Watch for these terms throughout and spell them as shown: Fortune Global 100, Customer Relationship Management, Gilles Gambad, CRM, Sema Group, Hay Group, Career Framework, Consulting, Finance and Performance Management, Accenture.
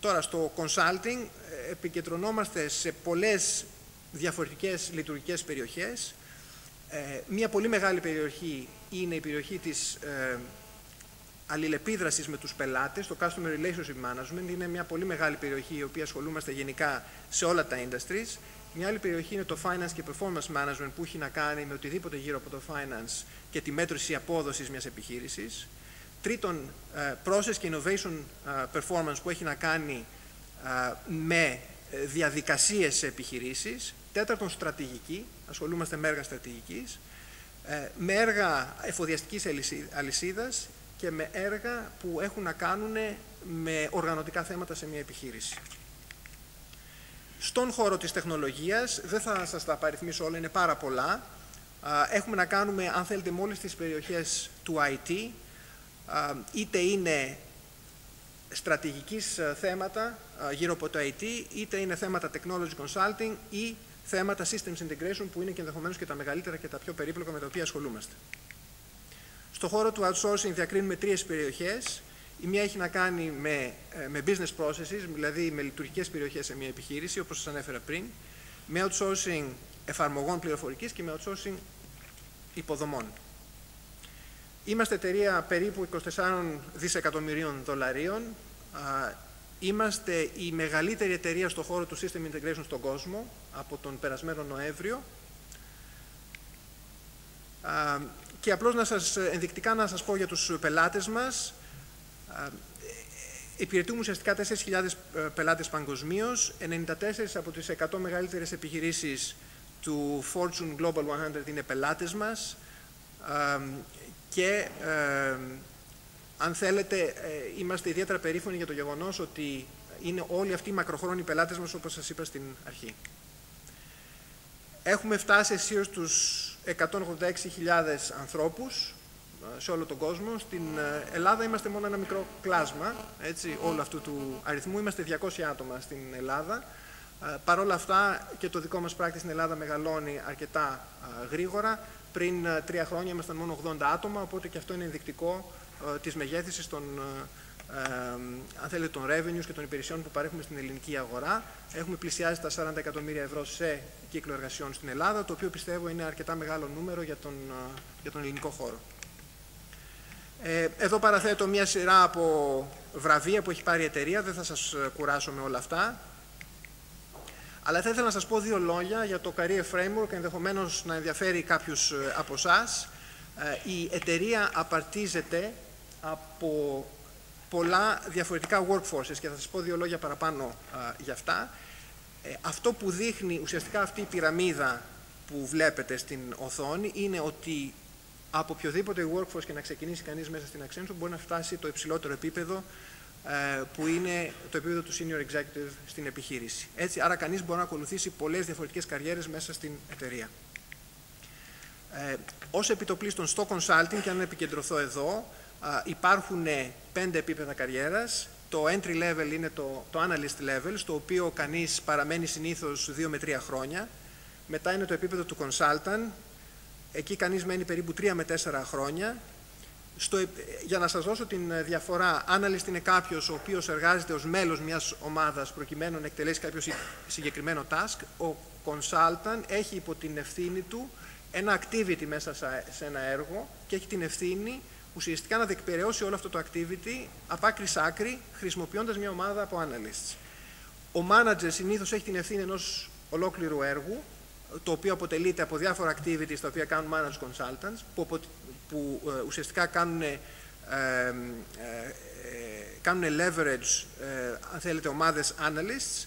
Τώρα στο consulting επικεντρωνόμαστε σε πολλές διαφορετικές λειτουργικές περιοχές. Μία πολύ μεγάλη περιοχή είναι η περιοχή της αλληλεπίδρασης με τους πελάτες, το Customer Relationship Management. Είναι μια πολύ μεγάλη περιοχή η οποία ασχολούμαστε γενικά σε όλα τα industries. Μια άλλη περιοχή είναι το Finance και Performance Management που έχει να κάνει με οτιδήποτε γύρω από το Finance και τη μέτρηση απόδοσης μιας επιχείρησης. Τρίτον, Process και Innovation Performance που έχει να κάνει με διαδικασίες σε επιχειρήσεις. Τέταρτον, Στρατηγική, ασχολούμαστε με έργα στρατηγικής, με έργα εφοδιαστικής αλυσίδας και με έργα που έχουν να κάνουν με οργανωτικά θέματα σε μια επιχείρηση. Στον χώρο της τεχνολογίας, δεν θα σας τα απαριθμίσω όλα, είναι πάρα πολλά. Έχουμε να κάνουμε, αν θέλετε, με όλες τις περιοχές του IT, είτε είναι στρατηγικής θέματα γύρω από το IT, είτε είναι θέματα technology consulting ή θέματα systems integration, που είναι και ενδεχομένως και τα μεγαλύτερα και τα πιο περίπλοκα με τα οποία ασχολούμαστε. Στο χώρο του outsourcing διακρίνουμε τρεις περιοχές. Η μία έχει να κάνει με business processes, δηλαδή με λειτουργικές περιοχές σε μια επιχείρηση, όπως σας ανέφερα πριν, με outsourcing εφαρμογών πληροφορικής και με outsourcing υποδομών. Είμαστε εταιρεία περίπου $24 δισεκατομμυρίων. Είμαστε η μεγαλύτερη εταιρεία στον χώρο του System Integration στον κόσμο από τον περασμένο Νοέμβριο. Και απλώς ενδεικτικά να σας πω για τους πελάτες μας. Υπηρετούμε ουσιαστικά 4.000 πελάτες παγκοσμίως. 94 από τις 100 μεγαλύτερες επιχειρήσεις του Fortune Global 100 είναι πελάτες μας. Και αν θέλετε, είμαστε ιδιαίτερα περήφανοι για το γεγονός ότι είναι όλοι αυτοί οι μακροχρόνιοι πελάτες μας, όπως σας είπα στην αρχή. Έχουμε φτάσει αισίως τους 186.000 ανθρώπους σε όλο τον κόσμο. Στην Ελλάδα είμαστε μόνο ένα μικρό κλάσμα, έτσι, όλου αυτού του αριθμού. Είμαστε 200 άτομα στην Ελλάδα. Παρ' όλα αυτά και το δικό μας πράκτη στην Ελλάδα μεγαλώνει αρκετά γρήγορα. Πριν 3 χρόνια ήμασταν μόνο 80 άτομα, οπότε και αυτό είναι ενδεικτικό της μεγέθυνσης των revenues και των υπηρεσιών που παρέχουμε στην ελληνική αγορά. Έχουμε πλησιάσει τα €40 εκατομμύρια σε κύκλο εργασιών στην Ελλάδα, το οποίο πιστεύω είναι αρκετά μεγάλο νούμερο για τον ελληνικό χώρο. Εδώ παραθέτω μια σειρά από βραβεία που έχει πάρει η εταιρεία, δεν θα σας κουράσω με όλα αυτά. Αλλά θα ήθελα να σας πω 2 λόγια για το Career Framework, ενδεχομένως να ενδιαφέρει κάποιους από εσάς. Η εταιρεία απαρτίζεται από πολλά διαφορετικά workforces και θα σας πω 2 λόγια παραπάνω για αυτά. Αυτό που δείχνει ουσιαστικά αυτή η πυραμίδα που βλέπετε στην οθόνη είναι ότι από οποιοδήποτε workforce και να ξεκινήσει κανείς μέσα στην Accenture μπορεί να φτάσει το υψηλότερο επίπεδο που είναι το επίπεδο του senior executive στην επιχείρηση. Έτσι, άρα κανείς μπορεί να ακολουθήσει πολλές διαφορετικές καριέρες μέσα στην εταιρεία. Ως επιτοπλίστων στο consulting, και αν επικεντρωθώ εδώ, υπάρχουν 5 επίπεδα καριέρας. Το entry level είναι το analyst level, στο οποίο κανείς παραμένει συνήθως 2 με 3 χρόνια. Μετά είναι το επίπεδο του consultant. Εκεί κανείς μένει περίπου 3 με 4 χρόνια. Για να σας δώσω την διαφορά, analyst είναι κάποιος ο οποίος εργάζεται ως μέλος μιας ομάδας προκειμένου να εκτελέσει κάποιο συγκεκριμένο task. Ο consultant έχει υπό την ευθύνη του ένα activity μέσα σε ένα έργο και έχει την ευθύνη ουσιαστικά να διεκπεραιώσει όλο αυτό το activity από άκρη σ' άκρη, χρησιμοποιώντας μια ομάδα από analysts. Ο manager συνήθως έχει την ευθύνη ενός ολόκληρου έργου, το οποίο αποτελείται από διάφορα activities τα οποία κάνουν managed consultants, που ουσιαστικά κάνουν leverage, αν θέλετε, ομάδες analysts.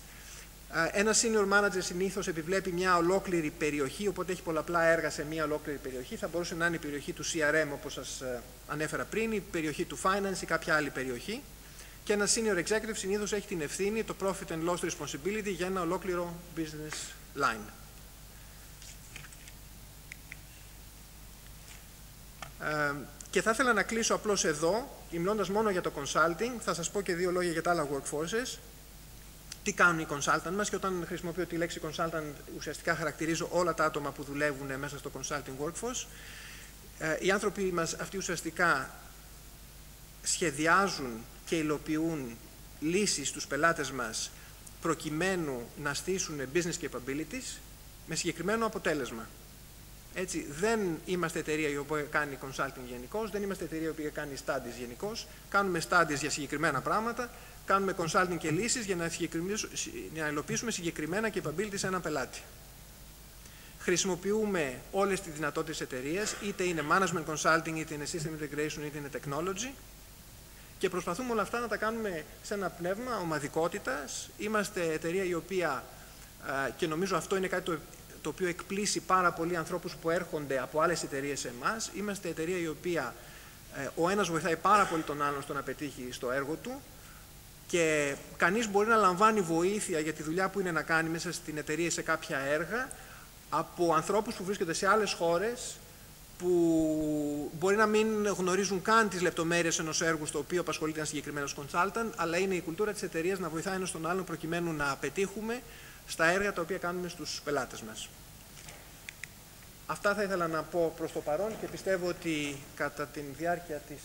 Ένα senior manager συνήθως επιβλέπει μια ολόκληρη περιοχή, οπότε έχει πολλαπλά έργα σε μια ολόκληρη περιοχή. Θα μπορούσε να είναι η περιοχή του CRM, όπως σας ανέφερα πριν, η περιοχή του finance ή κάποια άλλη περιοχή. Και ένα senior executive συνήθως έχει την ευθύνη, το profit and loss responsibility, για ένα ολόκληρο business line. Και θα ήθελα να κλείσω απλώς εδώ, μιλώντας μόνο για το consulting. Θα σας πω και 2 λόγια για τα άλλα workforces. Τι κάνουν οι consultant μας, και όταν χρησιμοποιώ τη λέξη consultant ουσιαστικά χαρακτηρίζω όλα τα άτομα που δουλεύουν μέσα στο consulting workforce. Οι άνθρωποι μας αυτοί ουσιαστικά σχεδιάζουν και υλοποιούν λύσεις στους πελάτες μας προκειμένου να στήσουν business capabilities με συγκεκριμένο αποτέλεσμα. Έτσι, δεν είμαστε εταιρεία η οποία κάνει consulting γενικώς, δεν είμαστε εταιρεία η οποία κάνει studies γενικώς. Κάνουμε studies για συγκεκριμένα πράγματα, κάνουμε consulting και λύσεις για να υλοποιήσουμε συγκεκριμένα capabilities σε έναν πελάτη. Χρησιμοποιούμε όλες τις δυνατότητες εταιρείας, είτε είναι management consulting, είτε είναι system integration, είτε είναι technology, και προσπαθούμε όλα αυτά να τα κάνουμε σε ένα πνεύμα ομαδικότητας. Είμαστε εταιρεία η οποία, και νομίζω αυτό είναι κάτι το οποίο εκπλήσει πάρα πολλοί ανθρώπους που έρχονται από άλλες εταιρείες σε εμάς, είμαστε εταιρεία η οποία ο ένας βοηθάει πάρα πολύ τον άλλον στο να πετύχει στο έργο του και κανείς μπορεί να λαμβάνει βοήθεια για τη δουλειά που είναι να κάνει μέσα στην εταιρεία σε κάποια έργα από ανθρώπους που βρίσκονται σε άλλες χώρες, που μπορεί να μην γνωρίζουν καν τις λεπτομέρειες ενός έργου στο οποίο απασχολείται ένα συγκεκριμένος consultant, αλλά είναι η κουλτούρα της εταιρείας να βοηθάει ένας τον άλλον προκειμένου να πετύχουμε στα έργα τα οποία κάνουμε στους πελάτες μας. Αυτά θα ήθελα να πω προς το παρόν και πιστεύω ότι κατά τη διάρκεια της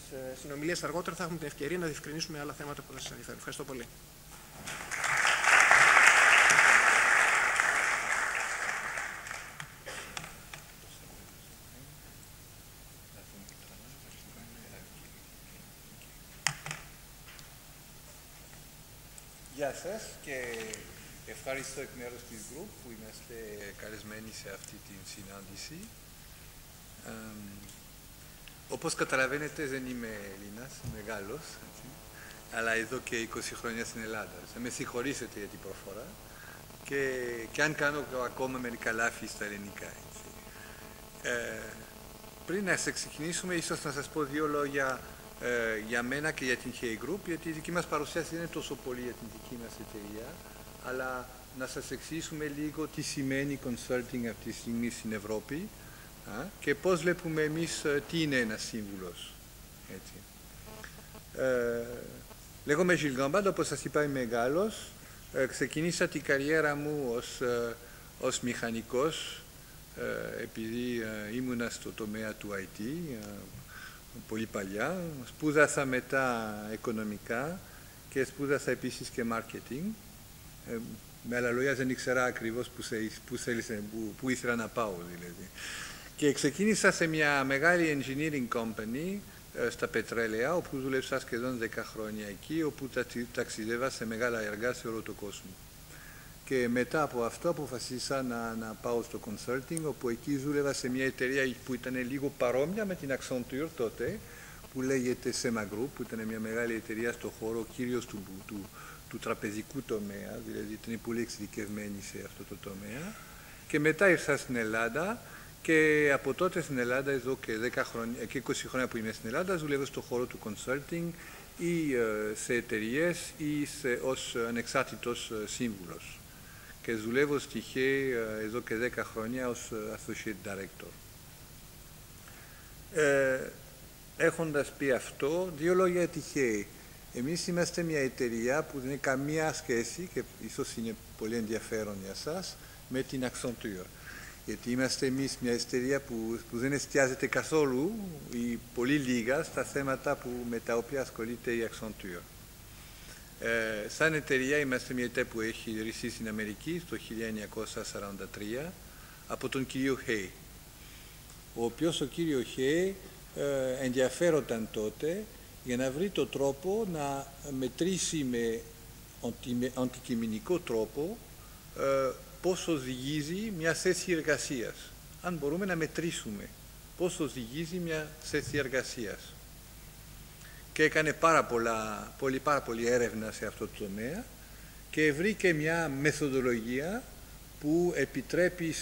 συνομιλίας αργότερα θα έχουμε την ευκαιρία να διευκρινίσουμε άλλα θέματα που θα σας ενδιαφέρουν. Ευχαριστώ πολύ. Γεια σας και ευχαριστώ εκ μέρους της Group που είμαστε καλεσμένοι σε αυτή την συνάντηση. Όπως καταλαβαίνετε, δεν είμαι Έλληνας, μεγάλος, έτσι, αλλά εδώ και 20 χρόνια στην Ελλάδα. Θα με συγχωρήσετε για την προφορά και αν κάνω ακόμα μερικά λάθη στα ελληνικά. Έτσι. Πριν να ξεκινήσουμε, ίσως να σας πω δύο λόγια για μένα και για την Hay Group, γιατί η δική μας παρουσίαση δεν είναι τόσο πολύ για την δική μας εταιρεία, αλλά να σας εξηγήσουμε λίγο τι σημαίνει consulting αυτή τη στιγμή στην Ευρώπη και πώς βλέπουμε εμείς τι είναι ένας σύμβουλος. Έτσι. Λέγομαι Gilles Gambad, όπως σας είπα είμαι Γάλλος. Ξεκινήσα την καριέρα μου ως μηχανικός, επειδή ήμουνα στο τομέα του IT, πολύ παλιά. Σπούδασα μετά οικονομικά και σπούδασα επίσης και marketing. Με άλλα λόγια, δεν ήξερα ακριβώς που ήθελα να πάω, δηλαδή. Και ξεκίνησα σε μια μεγάλη engineering company στα πετρέλαια, όπου δούλεψα σχεδόν 10 χρόνια εκεί, όπου ταξιδεύα σε μεγάλα έργα σε όλο τον κόσμο. Και μετά από αυτό αποφασίσα να πάω στο consulting, όπου εκεί δούλευα σε μια εταιρεία που ήταν λίγο παρόμοια με την Accenture τότε, που λέγεται Sema Group, που ήταν μια μεγάλη εταιρεία στο χώρο κυρίως του τραπεζικού τομέα, δηλαδή ήταν πολύ εξειδικευμένη σε αυτό το τομέα. Και μετά ήρθα στην Ελλάδα και από τότε στην Ελλάδα, εδώ και 20 χρόνια που είμαι στην Ελλάδα, δουλεύω στον χώρο του consulting ή σε εταιρείες ή ως ανεξάρτητος σύμβουλος. Και δουλεύω στη Hay εδώ και 10 χρόνια ως associate director. Έχοντας πει αυτό, δύο λόγια για τη Hay. Εμείς είμαστε μια εταιρεία που δεν έχει καμία σχέση, και ίσως είναι πολύ ενδιαφέρον για σας, με την Accenture. Γιατί είμαστε εμείς μια εταιρεία που δεν εστιάζεται καθόλου ή πολύ λίγα στα θέματα με τα οποία ασχολείται η Accenture. Σαν εταιρεία είμαστε μια εταιρεία που έχει ιδρυθεί στην Αμερική το 1943 από τον κύριο Hay, ο οποίος ο κύριο Hay ενδιαφέρονταν τότε για να βρει τον τρόπο να μετρήσει με αντικειμενικό τρόπο πόσο οδηγίζει μια θέση εργασίας. Αν μπορούμε να μετρήσουμε πόσο οδηγίζει μια θέση εργασίας. Και έκανε πάρα πολύ έρευνα σε αυτό το τομέα και βρήκε μια μεθοδολογία που επιτρέπει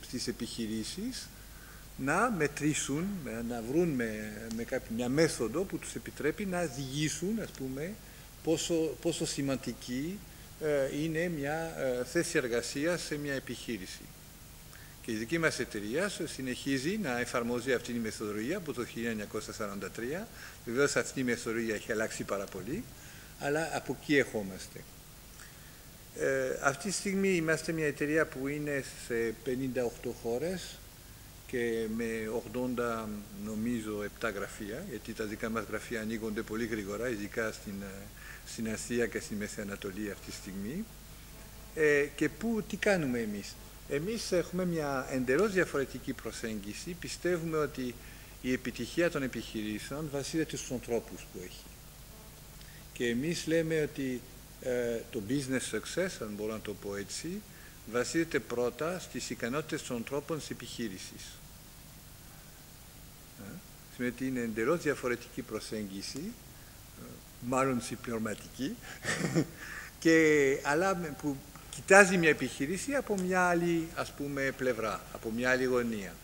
στις επιχειρήσεις να μετρήσουν, να βρουν μια μέθοδο που τους επιτρέπει να διηγήσουν, ας πούμε, πόσο σημαντική είναι μια θέση εργασίας σε μια επιχείρηση. Και η δική μας εταιρεία συνεχίζει να εφαρμόζει αυτή τη μεθοδολογία από το 1943. Βεβαίως αυτή η μεθοδολογία έχει αλλάξει πάρα πολύ, αλλά από εκεί ερχόμαστε. Αυτή τη στιγμή είμαστε μια εταιρεία που είναι σε 58 χώρες και με 80 νομίζω 7 γραφεία, γιατί τα δικά μας γραφεία ανοίγονται πολύ γρήγορα, ειδικά στην Ασία και στη Μέση Ανατολή αυτή τη στιγμή. Και που, τι κάνουμε εμείς? Εμείς έχουμε μια εντελώς διαφορετική προσέγγιση. Πιστεύουμε ότι η επιτυχία των επιχειρήσεων βασίζεται στους ανθρώπους που έχει. Και εμείς λέμε ότι το business success, αν μπορώ να το πω έτσι, βασίζεται πρώτα στις ικανότητες των ανθρώπων της επιχείρησης. Σημαίνει ότι είναι εντελώς διαφορετική προσέγγιση, μάλλον συμπληρωματική, αλλά που κοιτάζει μια επιχείρηση από μια άλλη, ας πούμε, πλευρά, από μια άλλη γωνία.